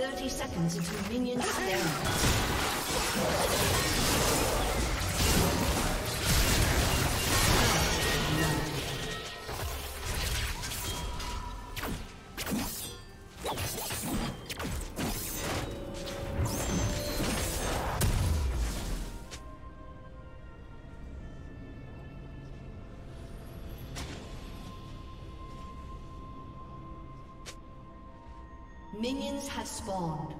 30 seconds until minions stand. Minions have spawned.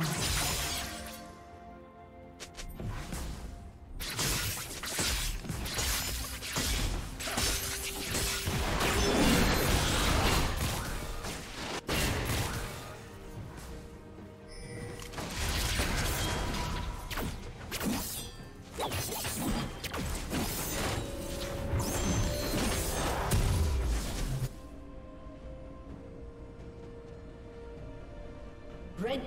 down. Red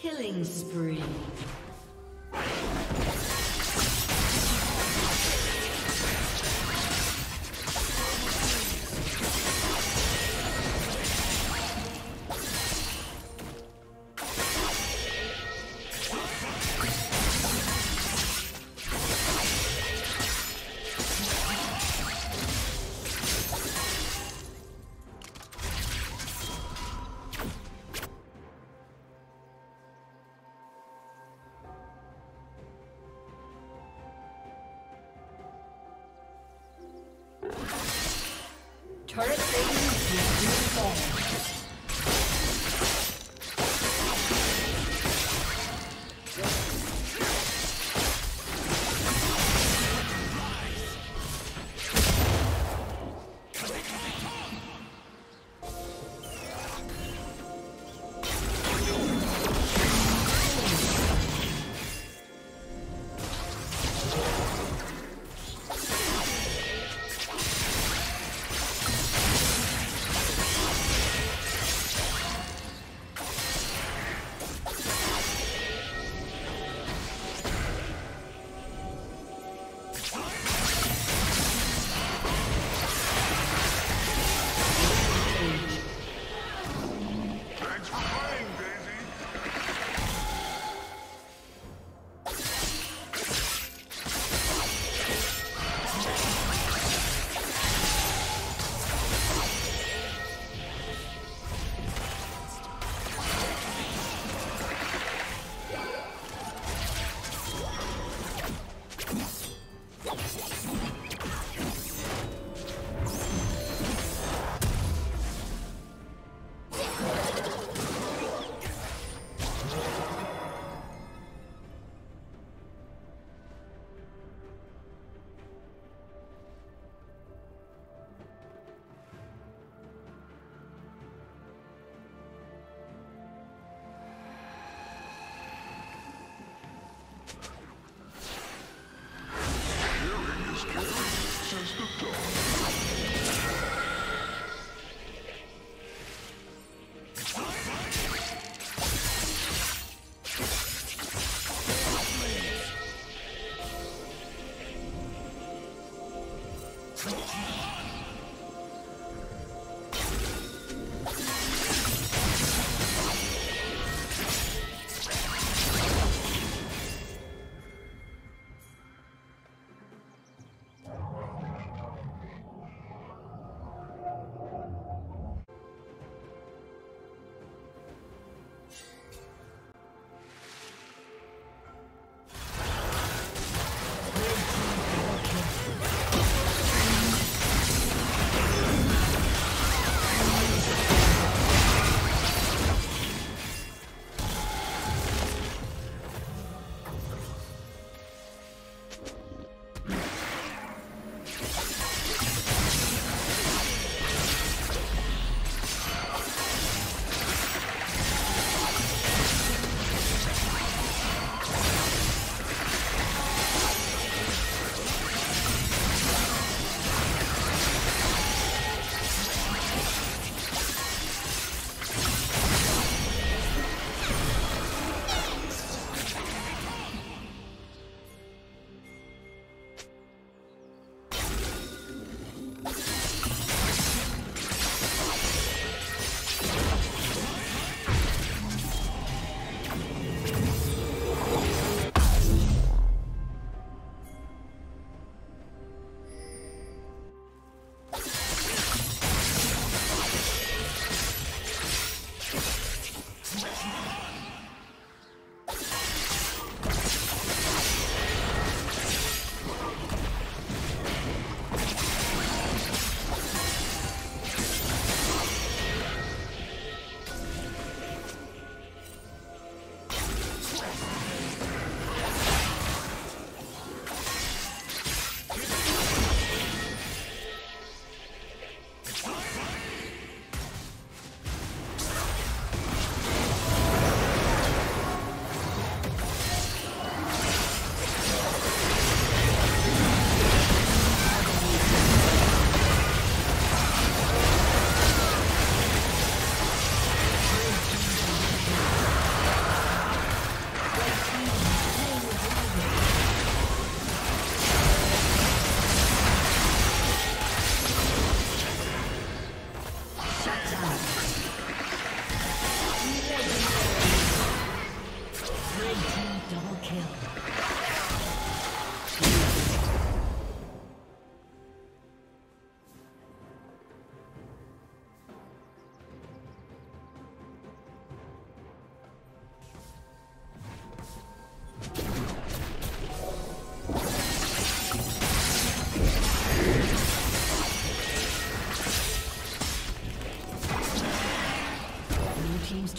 Killing spree. Turret rating is falling.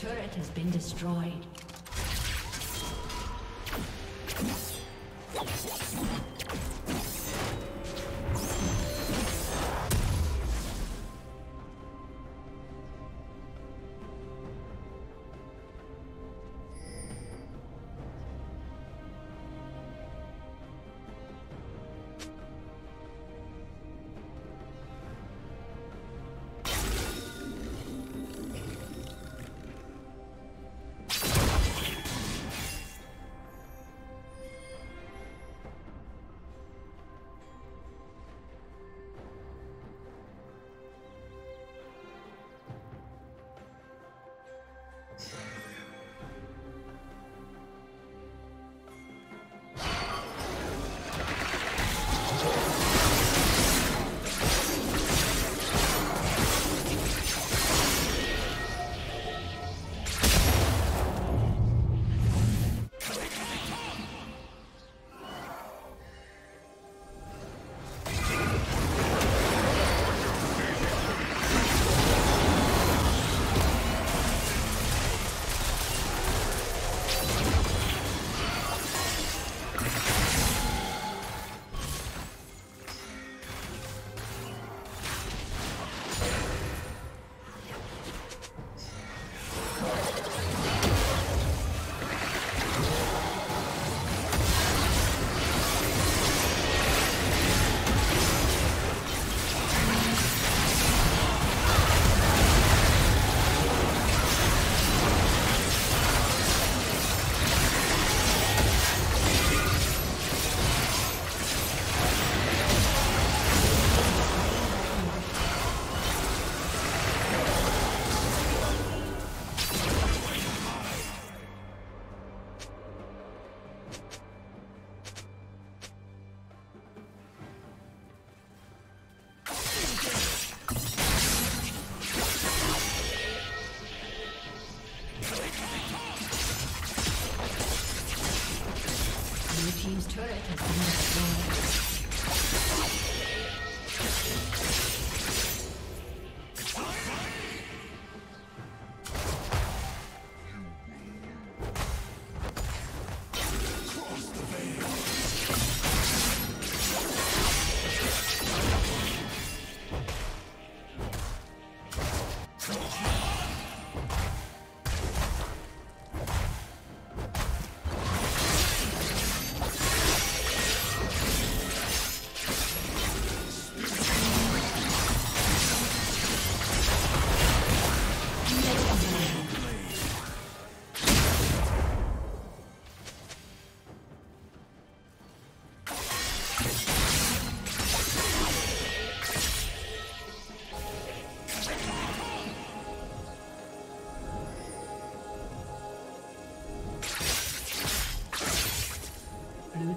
turret has been destroyed.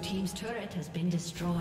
Team's turret has been destroyed.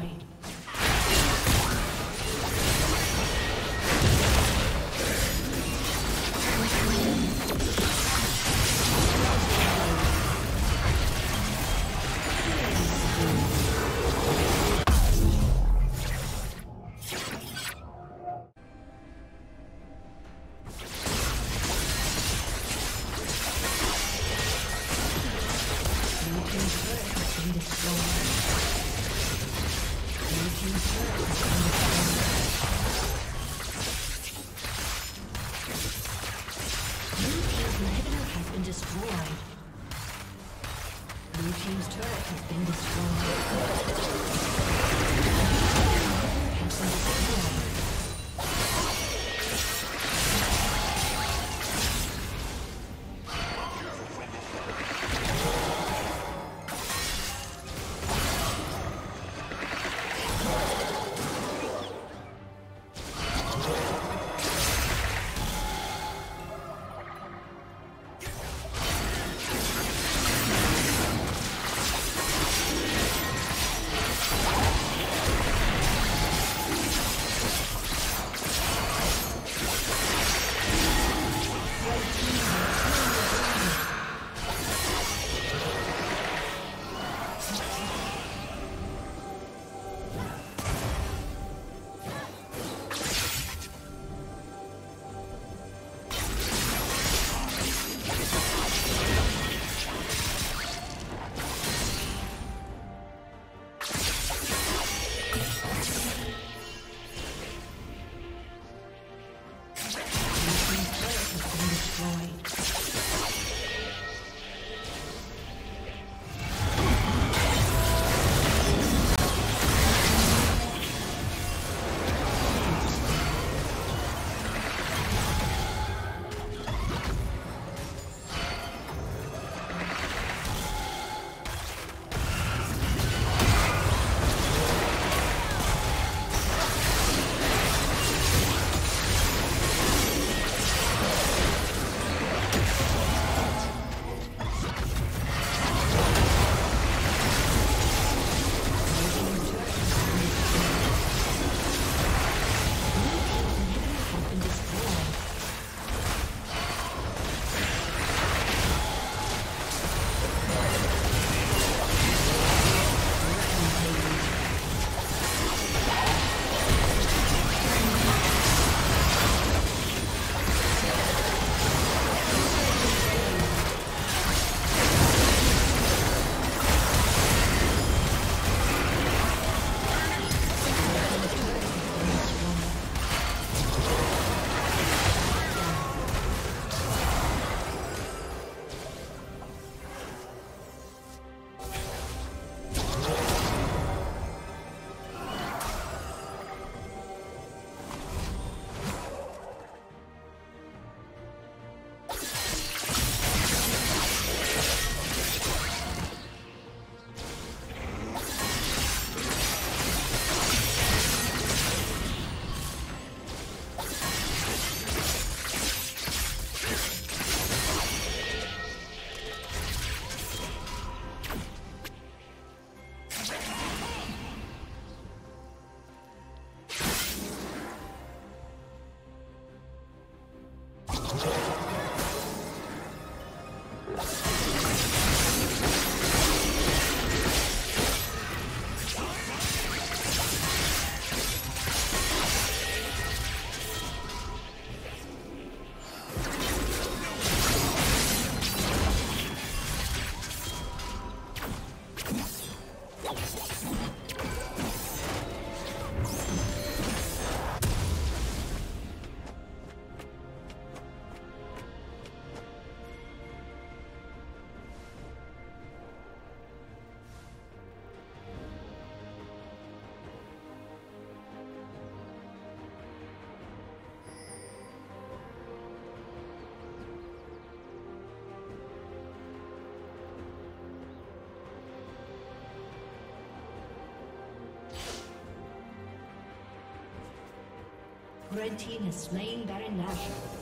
Red team has slain Baron Nashor.